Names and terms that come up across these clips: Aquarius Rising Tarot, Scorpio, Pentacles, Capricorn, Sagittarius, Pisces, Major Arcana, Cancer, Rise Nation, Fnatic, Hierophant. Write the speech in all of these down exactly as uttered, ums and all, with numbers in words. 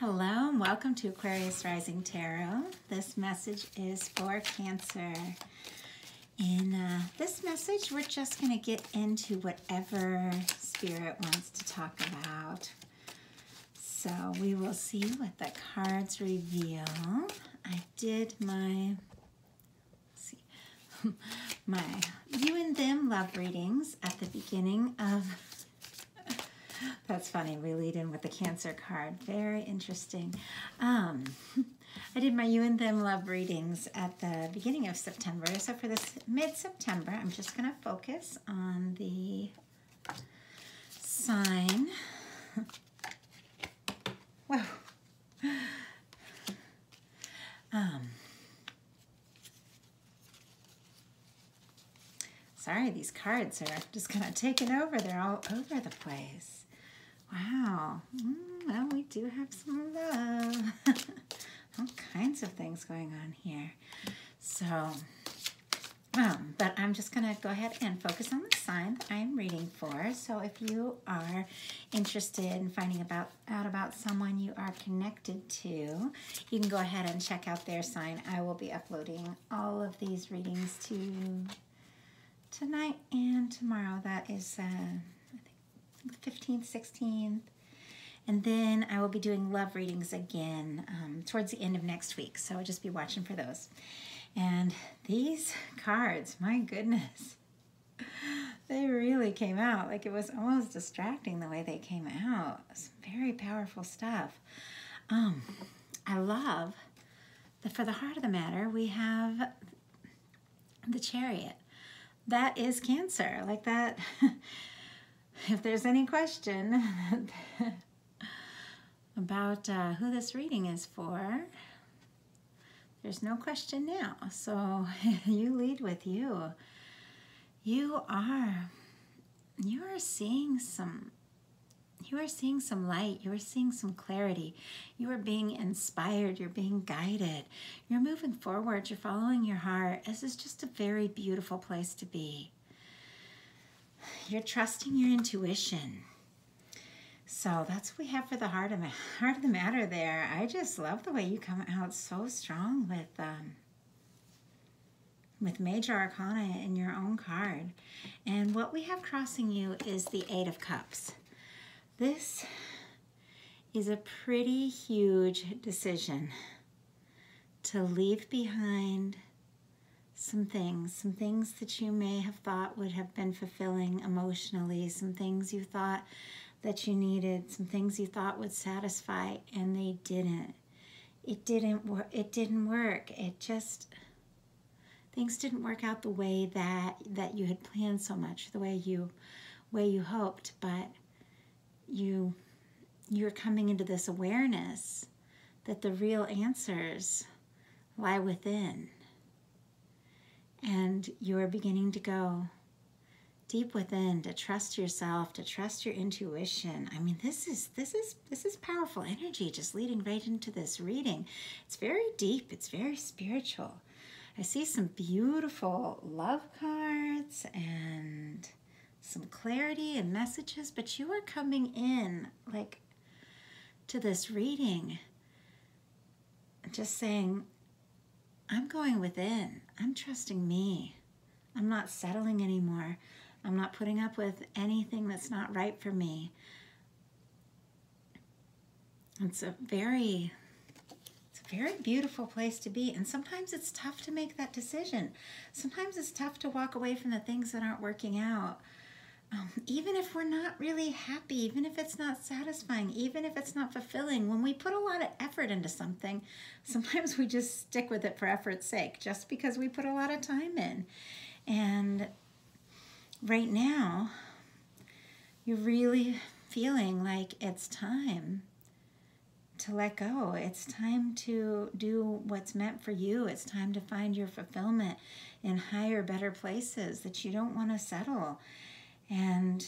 Hello and welcome to Aquarius Rising Tarot. This message is for Cancer. In uh, this message, we're just going to get into whatever Spirit wants to talk about. So we will see what the cards reveal. I did my, let's see, my you and them love readings at the beginning of That's funny, we lead in with the Cancer card. Very interesting. Um, I did my You and Them Love readings at the beginning of September. So for this mid-September, I'm just going to focus on the sign. Whoa. Um, sorry, these cards are just kind of taking over. They're all over the place. Wow, mm, well, we do have some love. All kinds of things going on here. So, um, but I'm just gonna go ahead and focus on the sign that I'm reading for. So if you are interested in finding about, out about someone you are connected to, you can go ahead and check out their sign. I will be uploading all of these readings to tonight and tomorrow. That is, uh, fifteenth, sixteenth, and then I will be doing love readings again um, towards the end of next week, so I'll just be watching for those. And these cards, my goodness, they really came out. Like, it was almost distracting the way they came out. Some very powerful stuff. Um, I love that for the heart of the matter, we have the Chariot. That is Cancer. Like that... If there's any question about uh, who this reading is for, there's no question now. So you lead with you. You are, you are seeing some, you are seeing some light. You are seeing some clarity. You are being inspired. You're being guided. You're moving forward. You're following your heart. This is just a very beautiful place to be. You're trusting your intuition. So that's what we have for the heart of, heart of the matter there. I just love the way you come out so strong with um, with Major Arcana in your own card. And what we have crossing you is the Eight of Cups. This is a pretty huge decision to leave behind some things, some things that you may have thought would have been fulfilling emotionally, some things you thought that you needed, some things you thought would satisfy, and they didn't. It didn't work. It didn't work. It just, things didn't work out the way that, that you had planned so much, the way you, way you hoped, but you, you're coming into this awareness that the real answers lie within. And you're beginning to go deep within, to trust yourself, to trust your intuition. I mean, this is this is this is powerful energy just leading right into this reading. It's very deep, it's very spiritual. I see some beautiful love cards and some clarity and messages, but you are coming in like to this reading just saying, I'm going within. I'm trusting me. I'm not settling anymore. I'm not putting up with anything that's not right for me. It's a very, it's a very beautiful place to be. And sometimes it's tough to make that decision. Sometimes it's tough to walk away from the things that aren't working out. Um, even if we're not really happy, even if it's not satisfying, even if it's not fulfilling, when we put a lot of effort into something, sometimes we just stick with it for effort's sake, just because we put a lot of time in. And right now, you're really feeling like it's time to let go. It's time to do what's meant for you. It's time to find your fulfillment in higher, better places that you don't want to settle. And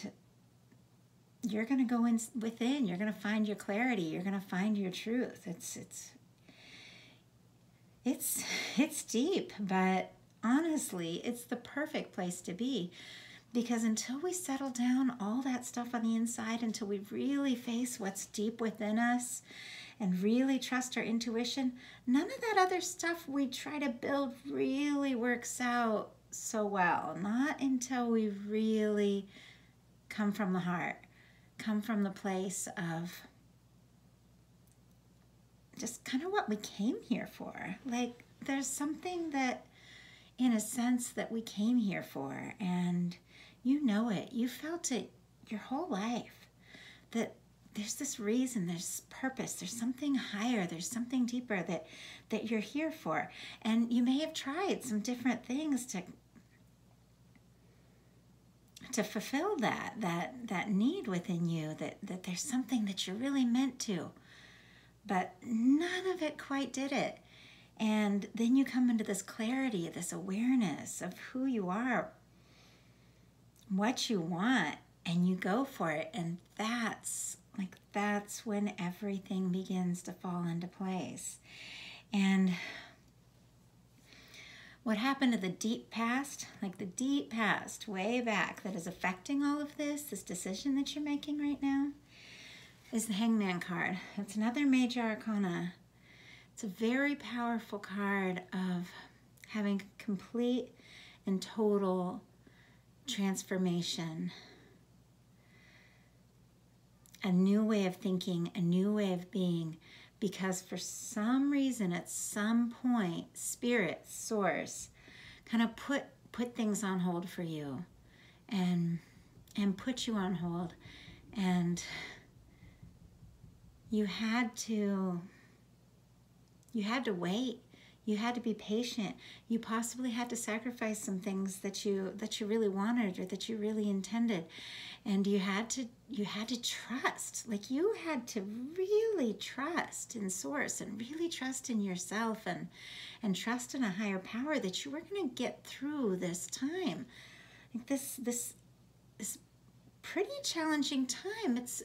you're going to go in within. You're going to find your clarity. You're going to find your truth. It's it's it's it's deep, but honestly, it's the perfect place to be, because until we settle down all that stuff on the inside, until we really face what's deep within us and really trust our intuition, none of that other stuff we try to build really works out so well. Not until we really come from the heart, come from the place of just kind of what we came here for. Like, there's something that, in a sense, that we came here for, and you know it, you felt it your whole life, that there's this reason, there's purpose, there's something higher, there's something deeper that that you're here for. And you may have tried some different things to to fulfill that that that need within you, that that there's something that you're really meant to, but none of it quite did it. And then you come into this clarity, this awareness of who you are, what you want, and you go for it. And that's like, that's when everything begins to fall into place. And what happened to the deep past, like the deep past way back, that is affecting all of this, this decision that you're making right now, is the Hangman card. It's another major arcana. It's a very powerful card of having complete and total transformation. A new way of thinking, a new way of being, because for some reason, at some point, Spirit, Source, kind of put put things on hold for you, and and put you on hold, and you had to You had to wait. You had to be patient. You possibly had to sacrifice some things that you that you really wanted or that you really intended. And you had to you had to trust. Like, you had to really trust in Source and really trust in yourself and and trust in a higher power that you were going to get through this time. Like this this this pretty challenging time. It's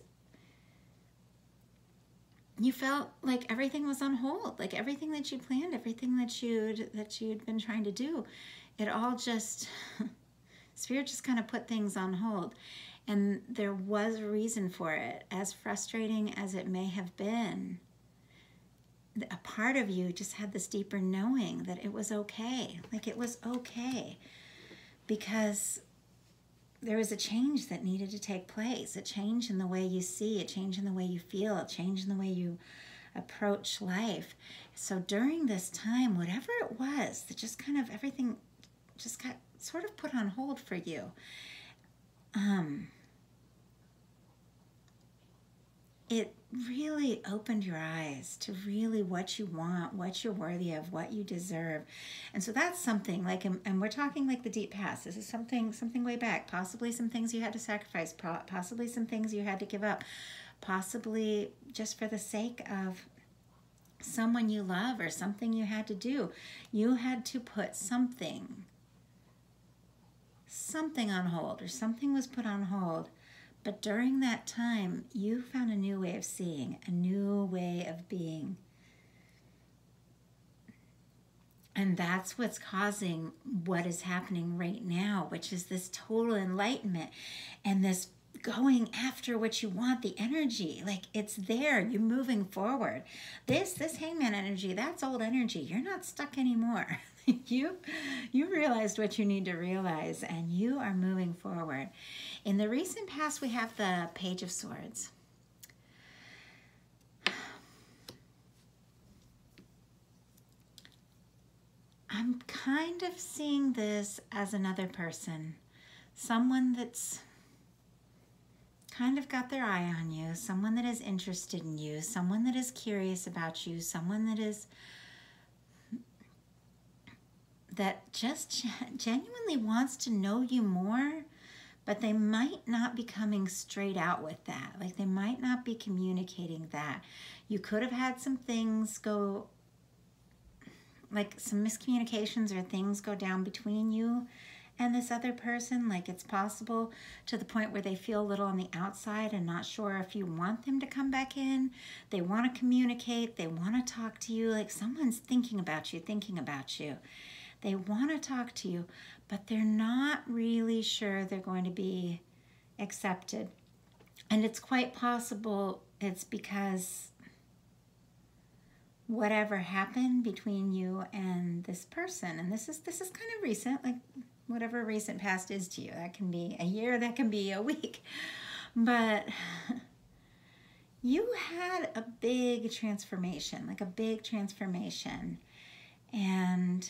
You felt like everything was on hold, like everything that you planned, everything that you'd that you'd been trying to do, it all just Spirit just kind of put things on hold. And there was a reason for it. As frustrating as it may have been, a part of you just had this deeper knowing that it was okay. Like, it was okay, because there was a change that needed to take place, a change in the way you see, a change in the way you feel, a change in the way you approach life. So during this time, whatever it was, that just kind of everything just got sort of put on hold for you. Um, it really opened your eyes to really what you want, what you're worthy of, what you deserve. And so that's something like, and, and we're talking like the deep past. This is something, something way back, possibly some things you had to sacrifice, possibly some things you had to give up, possibly just for the sake of someone you love or something you had to do. You had to put something, something on hold, or something was put on hold. But during that time, you found a new way of seeing, a new way of being. And that's what's causing what is happening right now, which is this total enlightenment and this going after what you want, the energy. Like, it's there, you're moving forward. This, this Hangman energy, that's old energy. You're not stuck anymore. You, you realized what you need to realize, and you are moving forward. In the recent past, we have the Page of Swords. I'm kind of seeing this as another person, someone that's kind of got their eye on you, someone that is interested in you, someone that is curious about you, someone that is that just genuinely wants to know you more, but they might not be coming straight out with that. Like, they might not be communicating that. You could have had some things go, like some miscommunications or things go down between you and this other person. Like, it's possible to the point where they feel a little on the outside and not sure if you want them to come back in. They want to communicate, they want to talk to you. Like, someone's thinking about you, thinking about you. They want to talk to you, but they're not really sure they're going to be accepted. And it's quite possible it's because whatever happened between you and this person. And this is this is kind of recent, like whatever recent past is to you. That can be a year, that can be a week. But you had a big transformation, like a big transformation. And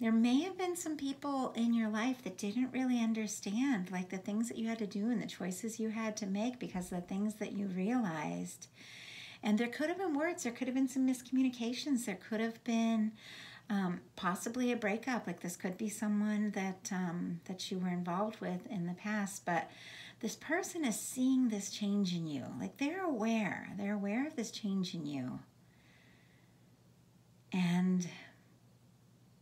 there may have been some people in your life that didn't really understand, like the things that you had to do and the choices you had to make because of the things that you realized. And there could have been words, there could have been some miscommunications, there could have been um, possibly a breakup. Like this could be someone that, um, that you were involved with in the past, but this person is seeing this change in you. Like they're aware, they're aware of this change in you. And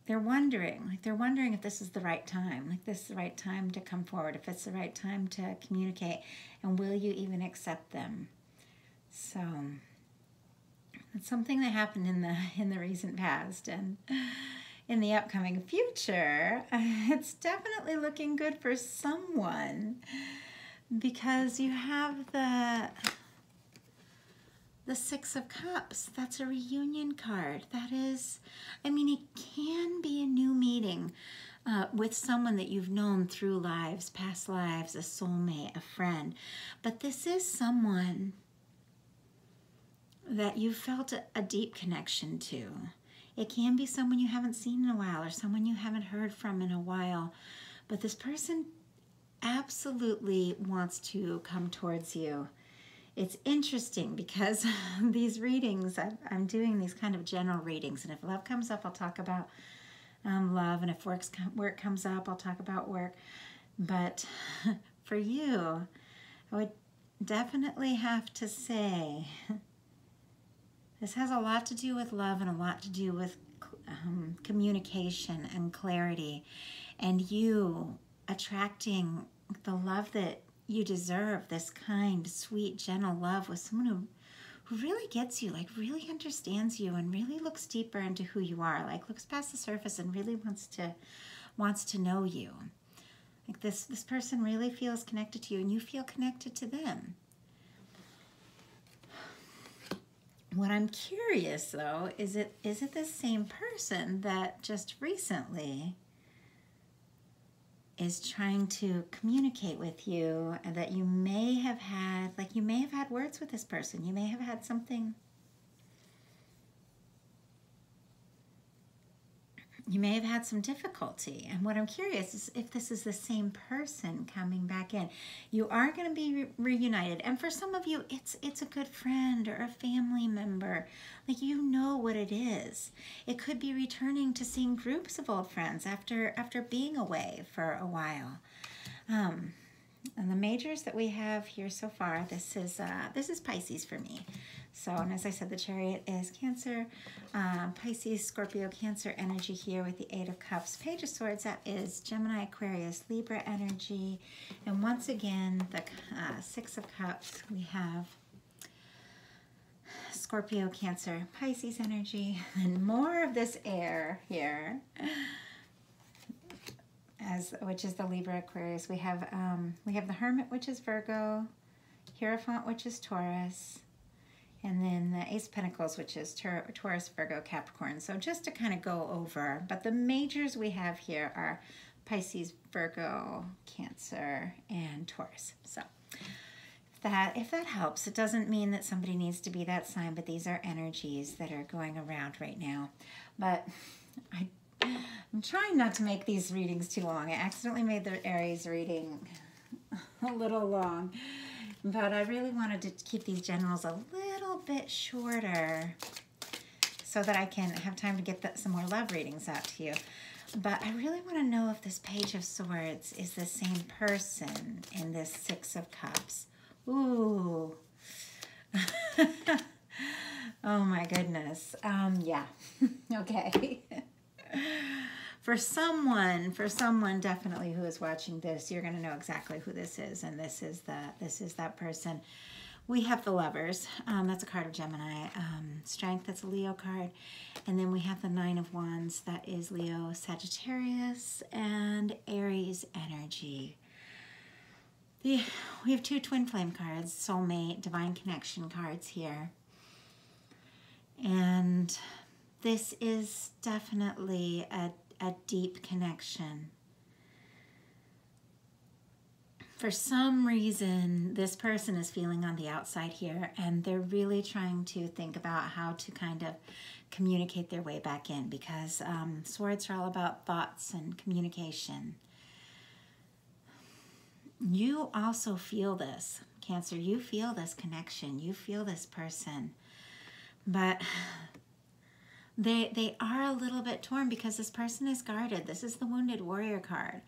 they're wondering, like they're wondering if this is the right time, like this is the right time to come forward, if it's the right time to communicate, and will you even accept them? So it's something that happened in the in the recent past, and in the upcoming future, it's definitely looking good for someone because you have the The Six of Cups. That's a reunion card. That is, I mean, it can be a new meeting uh, with someone that you've known through lives, past lives, a soulmate, a friend. But this is someone that you've felt a, a deep connection to. It can be someone you haven't seen in a while or someone you haven't heard from in a while. But this person absolutely wants to come towards you. It's interesting because these readings, I'm doing these kind of general readings, and if love comes up, I'll talk about um, love, and if work's, work comes up, I'll talk about work. But for you, I would definitely have to say this has a lot to do with love and a lot to do with um, communication and clarity, and you attracting the love that you deserve, this kind, sweet, gentle love with someone who, who really gets you, like really understands you and really looks deeper into who you are, like looks past the surface and really wants to wants to know you. Like this, this person really feels connected to you and you feel connected to them. What I'm curious though, is it is it the same person that just recently is trying to communicate with you, and that you may have had, like you may have had words with this person, you may have had something, you may have had some difficulty. And what I'm curious is if this is the same person coming back in. You are gonna be re reunited. And for some of you, it's, it's a good friend or a family member. Like you know what it is. It could be returning to seeing groups of old friends after, after being away for a while. Um, and the majors that we have here so far, this is, uh, this is Pisces for me. So, and as I said, the Chariot is Cancer, uh, Pisces, Scorpio, Cancer energy here with the Eight of Cups. Page of Swords, that is Gemini, Aquarius, Libra energy. And once again, the uh, Six of Cups, we have Scorpio, Cancer, Pisces energy, and more of this air here, as which is the Libra, Aquarius. We have, um, we have the Hermit, which is Virgo, Hierophant, which is Taurus, and then the Ace of Pentacles, which is Taurus, Virgo, Capricorn. So just to kind of go over, but the majors we have here are Pisces, Virgo, Cancer, and Taurus. So if that, if that helps, it doesn't mean that somebody needs to be that sign, but these are energies that are going around right now. But I, I'm trying not to make these readings too long. I accidentally made the Aries reading a little long, but I really wanted to keep these generals a little bit shorter so that I can have time to get the, some more love readings out to you. But I really want to know if this Page of Swords is the same person in this Six of Cups. Ooh. Oh my goodness. Um, yeah. Okay. For someone, for someone definitely who is watching this, you're going to know exactly who this is, and this is the this is that person. We have the Lovers. Um, that's a card of Gemini. Um, strength. That's a Leo card, and then we have the Nine of Wands. That is Leo, Sagittarius, and Aries energy. The we have two twin flame cards, soulmate, divine connection cards here. And this is definitely a, a deep connection. For some reason, this person is feeling on the outside here, and they're really trying to think about how to kind of communicate their way back in, because um, swords are all about thoughts and communication. You also feel this, Cancer. You feel this connection. You feel this person. But they, they are a little bit torn because this person is guarded. This is the Wounded Warrior card.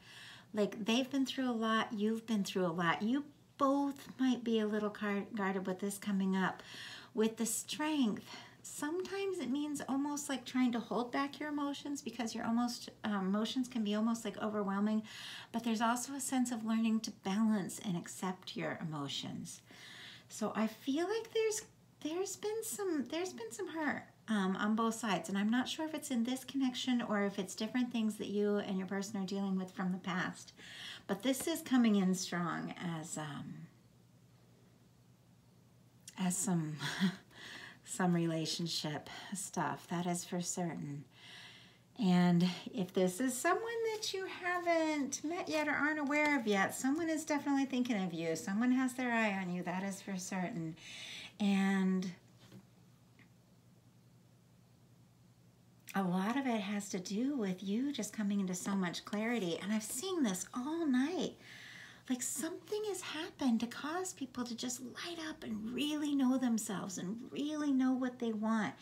Like, they've been through a lot, you've been through a lot. You both might be a little guarded with this coming up. With the strength, sometimes it means almost like trying to hold back your emotions, because your almost um, emotions can be almost like overwhelming, but there's also a sense of learning to balance and accept your emotions. So I feel like there's there's been some there's been some hurt Um, on both sides, and I'm not sure if it's in this connection or if it's different things that you and your person are dealing with from the past, but this is coming in strong as um, as some some relationship stuff, that is for certain. And if this is someone that you haven't met yet or aren't aware of yet, someone is definitely thinking of you, someone has their eye on you, that is for certain. And a lot of it has to do with you just coming into so much clarity. And I've seen this all night. Like, something has happened to cause people to just light up and really know themselves and really know what they want.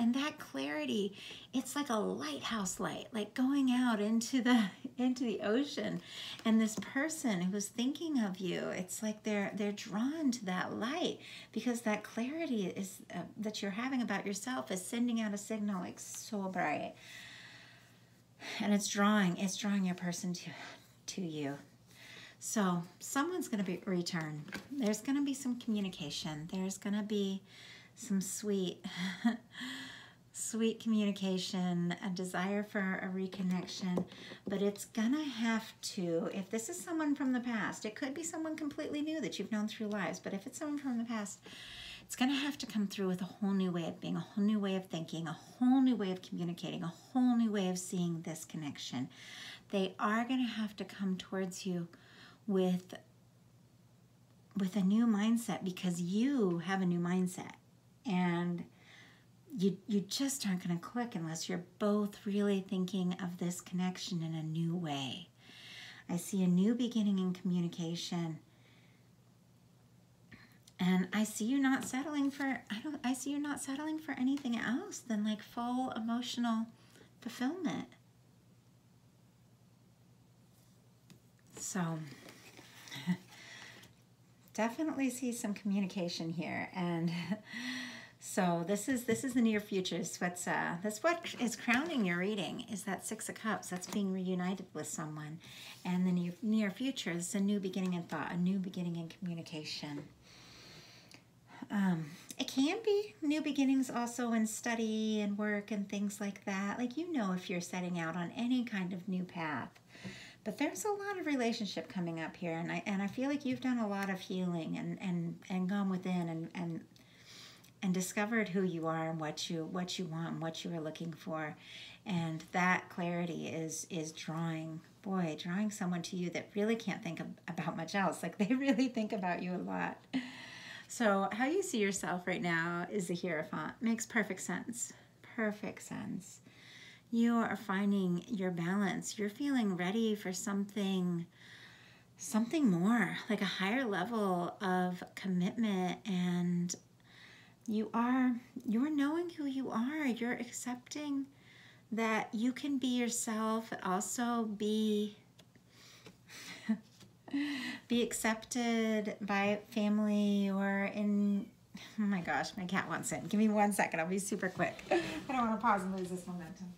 And that clarity, it's like a lighthouse light, like going out into the into the ocean. And this person who's thinking of you, it's like they're they're drawn to that light, because that clarity is uh, that you're having about yourself is sending out a signal like so bright, and it's drawing it's drawing your person to to you. So someone's going to be return. There's going to be some communication. There's going to be some sweet, sweet communication, a desire for a reconnection, but it's going to have to, if this is someone from the past, it could be someone completely new that you've known through lives, but if it's someone from the past, it's going to have to come through with a whole new way of being, a whole new way of thinking, a whole new way of communicating, a whole new way of seeing this connection. They are going to have to come towards you with with a new mindset, because you have a new mindset, and you you just aren't going to click unless you're both really thinking of this connection in a new way. I see a new beginning in communication, and I see you not settling for I don't I see you not settling for anything else than like full emotional fulfillment. So definitely see some communication here. And so this is this is the near future. So it's, uh, that's what is crowning your reading, is that Six of Cups. That's being reunited with someone. And the near, near future is a new beginning in thought, a new beginning in communication. Um, it can be new beginnings also in study and work and things like that. Like, you know, if you're setting out on any kind of new path. But there's a lot of relationship coming up here, and I and I feel like you've done a lot of healing and and, and gone within and, and and discovered who you are and what you what you want and what you are looking for. And that clarity is is drawing, boy, drawing someone to you that really can't think of, about much else. Like, they really think about you a lot. So how you see yourself right now is the Hierophant. Makes perfect sense. Perfect sense. You are finding your balance. You're feeling ready for something, something more, like a higher level of commitment. And you are, you're knowing who you are. You're accepting that you can be yourself, also be, be accepted by family or in, oh my gosh, my cat wants in. Give me one second. I'll be super quick. I don't want to pause and lose this momentum.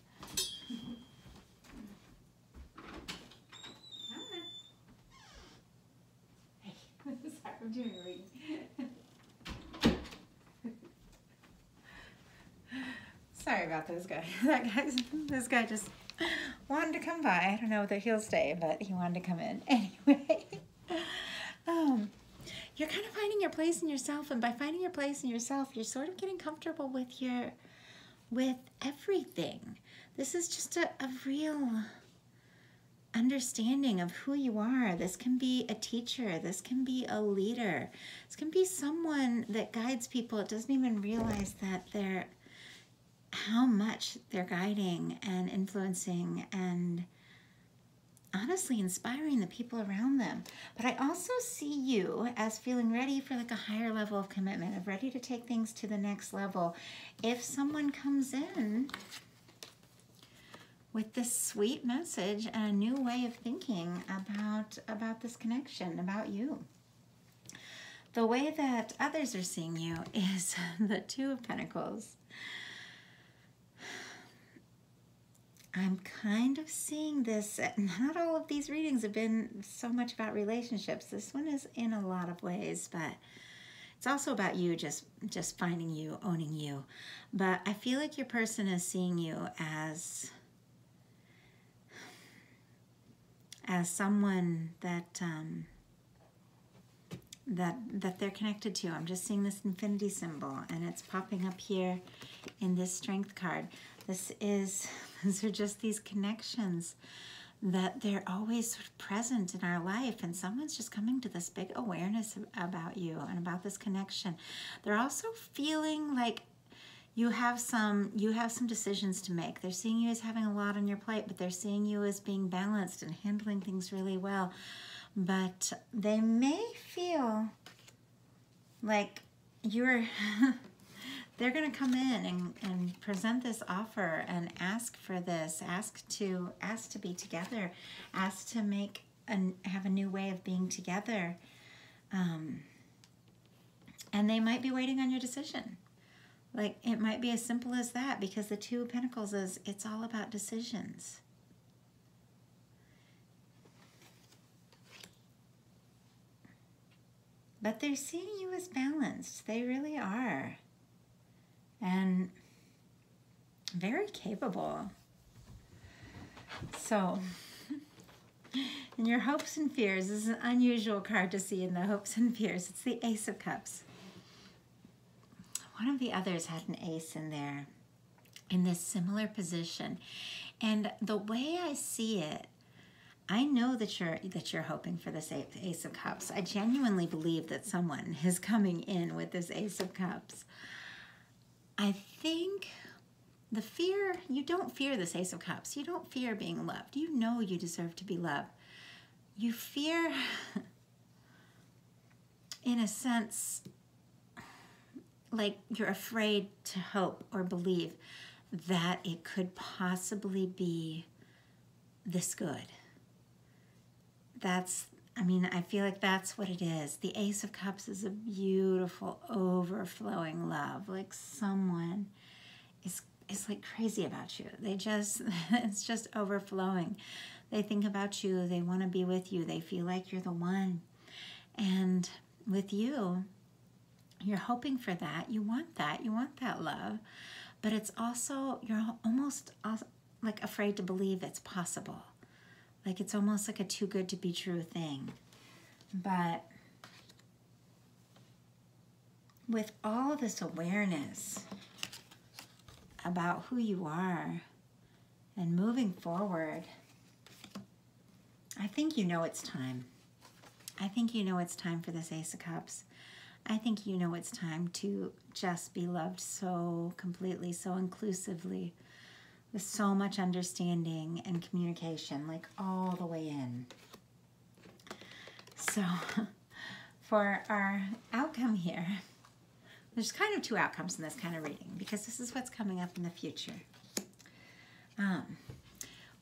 I'm doing a reading. Sorry about this guy. That guy's, this guy just wanted to come by. I don't know that he'll stay, but he wanted to come in anyway. Um, you're kind of finding your place in yourself, and by finding your place in yourself, you're sort of getting comfortable with your, with everything. This is just a, a real understanding of who you are. This can be a teacher. This can be a leader. This can be someone that guides people. It doesn't even realize that they're, how much they're guiding and influencing and honestly inspiring the people around them. But I also see you as feeling ready for like a higher level of commitment, of ready to take things to the next level. If someone comes in with this sweet message and a new way of thinking about, about this connection, about you. The way that others are seeing you is the Two of Pentacles. I'm kind of seeing this, not all of these readings have been so much about relationships. This one is in a lot of ways, but it's also about you just, just finding you, owning you. But I feel like your person is seeing you as, as someone that, um, that, that they're connected to. I'm just seeing this infinity symbol, and it's popping up here in this strength card. This is, these are just these connections that they're always sort of present in our life, and someone's just coming to this big awareness about you and about this connection. They're also feeling like you have some, you have some decisions to make. They're seeing you as having a lot on your plate, but they're seeing you as being balanced and handling things really well. But they may feel like you're... They're going to come in and, and present this offer and ask for this, ask to ask to be together, ask to make and have a new way of being together, um, and they might be waiting on your decision. Like it might be as simple as that, because the Two of Pentacles is it's all about decisions. But they're seeing you as balanced. They really are. And very capable. So, in your hopes and fears, this is an unusual card to see in the hopes and fears. It's the Ace of Cups. One of the others had an ace in there, in this similar position. And the way I see it, I know that you're, that you're hoping for this Ace of Cups. I genuinely believe that someone is coming in with this Ace of Cups. I think the fear, you don't fear this Ace of Cups. You don't fear being loved. You know you deserve to be loved. You fear, in a sense, like you're afraid to hope or believe that it could possibly be this good. That's, I mean, I feel like that's what it is. The Ace of Cups is a beautiful, overflowing love. Like someone is, is like crazy about you. They just, it's just overflowing. They think about you. They want to be with you. They feel like you're the one. And with you, you're hoping for that. You want that. You want that love. But it's also, you're almost like afraid to believe it's possible. Like it's almost like a too good to be true thing. But with all this awareness about who you are and moving forward, I think you know it's time. I think you know it's time for this Ace of Cups. I think you know it's time to just be loved so completely, so inclusively, with so much understanding and communication, like all the way in. So for our outcome here, there's kind of two outcomes in this kind of reading, because this is what's coming up in the future. Um,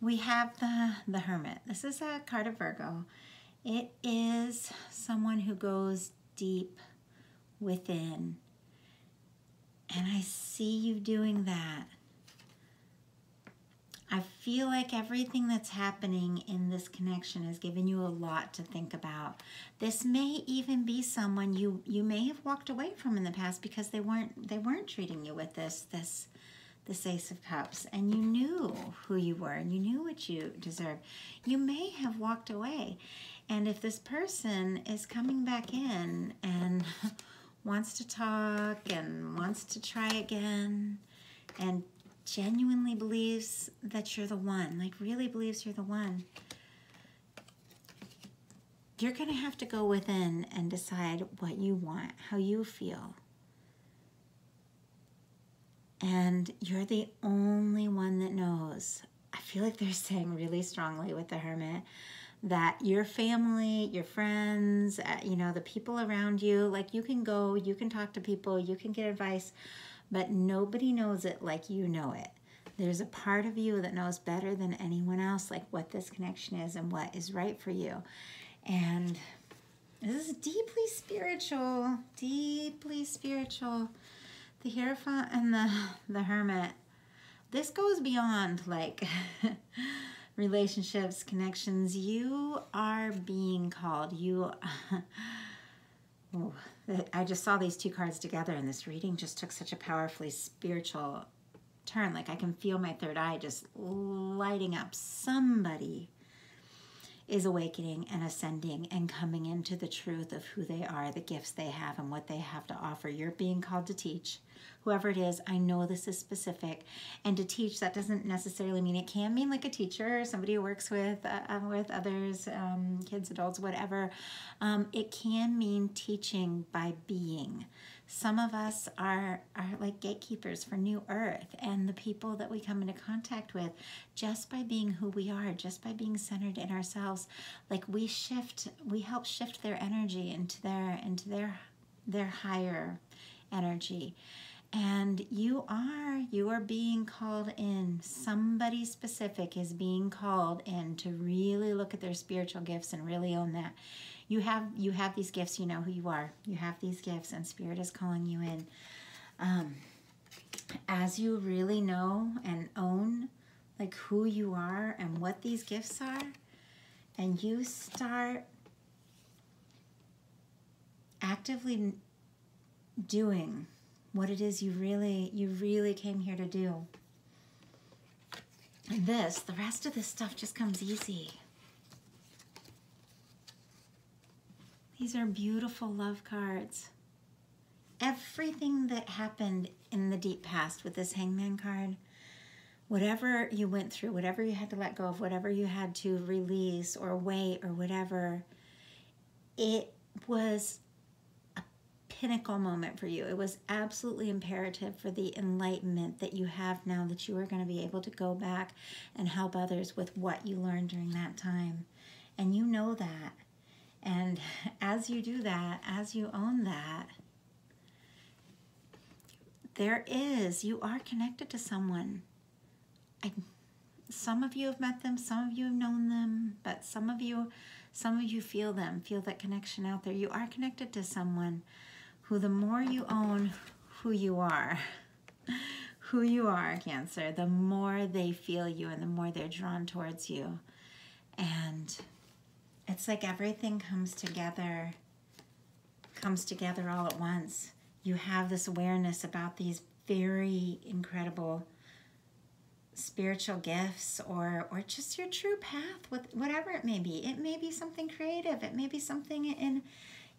we have the, the Hermit. This is a card of Virgo. It is someone who goes deep within. And I see you doing that. I feel like everything that's happening in this connection has given you a lot to think about. This may even be someone you, you may have walked away from in the past because they weren't, they weren't treating you with this, this, this Ace of Cups, and you knew who you were and you knew what you deserved. You may have walked away. And if this person is coming back in and wants to talk and wants to try again and genuinely believes that you're the one, like really believes you're the one, you're going to have to go within and decide what you want, how you feel. And you're the only one that knows. I feel like they're saying really strongly with the Hermit that your family, your friends, you know, the people around you, like you can go, you can talk to people, you can get advice, but nobody knows it like you know it. There's a part of you that knows better than anyone else, like what this connection is and what is right for you. And this is deeply spiritual, deeply spiritual. The Hierophant and the, the Hermit, this goes beyond like relationships, connections. You are being called. You, oh, I just saw these two cards together and this reading just took such a powerfully spiritual turn. Like I can feel my third eye just lighting up. Somebody is awakening and ascending and coming into the truth of who they are, the gifts they have, and what they have to offer. You're being called to teach. Whoever it is, I know this is specific. And to teach, that doesn't necessarily mean, it can mean like a teacher or somebody who works with, uh, with others, um, kids, adults, whatever. Um, it can mean teaching by being. Some of us are, are like gatekeepers for New Earth and the people that we come into contact with just by being who we are, just by being centered in ourselves. Like we shift, we help shift their energy into their, into their, their higher energy. And you are, you are being called in. Somebody specific is being called in to really look at their spiritual gifts and really own that. You have, you have these gifts, you know who you are. You have these gifts and Spirit is calling you in. Um, as you really know and own like who you are and what these gifts are, and you start actively doing what it is you really, you really came here to do. And this, the rest of this stuff just comes easy. These are beautiful love cards. Everything that happened in the deep past with this Hangman card, whatever you went through, whatever you had to let go of, whatever you had to release or wait or whatever, it was a pinnacle moment for you. It was absolutely imperative for the enlightenment that you have now, that you are going to be able to go back and help others with what you learned during that time. And you know that. And as you do that, as you own that, there is, you are connected to someone. I, some of you have met them, some of you have known them, but some of you, some of you feel them, feel that connection out there. You are connected to someone who, the more you own who you are, who you are, Cancer, the more they feel you and the more they're drawn towards you. And it's like everything comes together, comes together all at once. You have this awareness about these very incredible spiritual gifts, or, or just your true path, with whatever it may be. It may be something creative. It may be something in,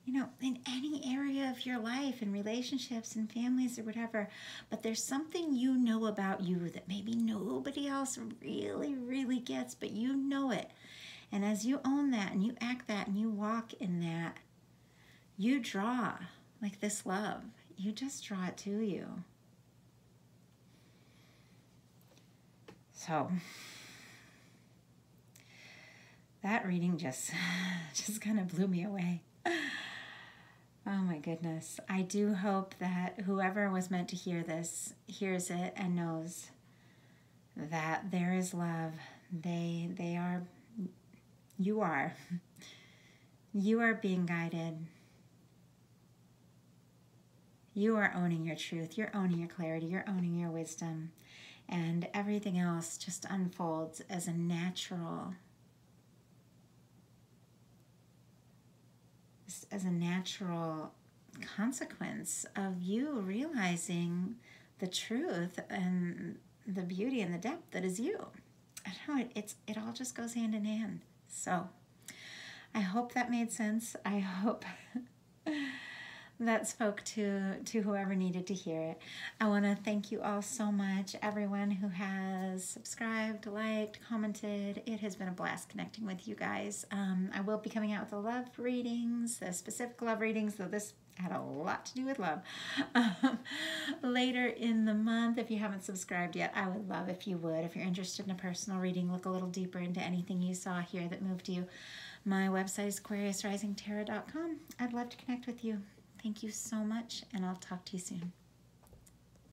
you know, in any area of your life, in relationships and families or whatever. But there's something you know about you that maybe nobody else really, really gets, but you know it. And as you own that and you act that and you walk in that, you draw like this love. You just draw it to you. So that reading just, just kind of blew me away. Oh my goodness. I do hope that whoever was meant to hear this hears it and knows that there is love. They, they are... You are. You are being guided. You are owning your truth. You're owning your clarity. You're owning your wisdom. And everything else just unfolds as a natural, as a natural consequence of you realizing the truth and the beauty and the depth that is you. I don't know, it, it's, it all just goes hand in hand. So I hope that made sense. I hope that spoke to, to whoever needed to hear it. I want to thank you all so much, everyone who has subscribed, liked, commented. It has been a blast connecting with you guys. Um, I will be coming out with the love readings, the specific love readings, though this had a lot to do with love, um, later in the month. If you haven't subscribed yet, I would love if you would. If you're interested in a personal reading, look a little deeper into anything you saw here that moved you. My website is Aquarius Rising Tarot dot com. I'd love to connect with you. Thank you so much, and I'll talk to you soon.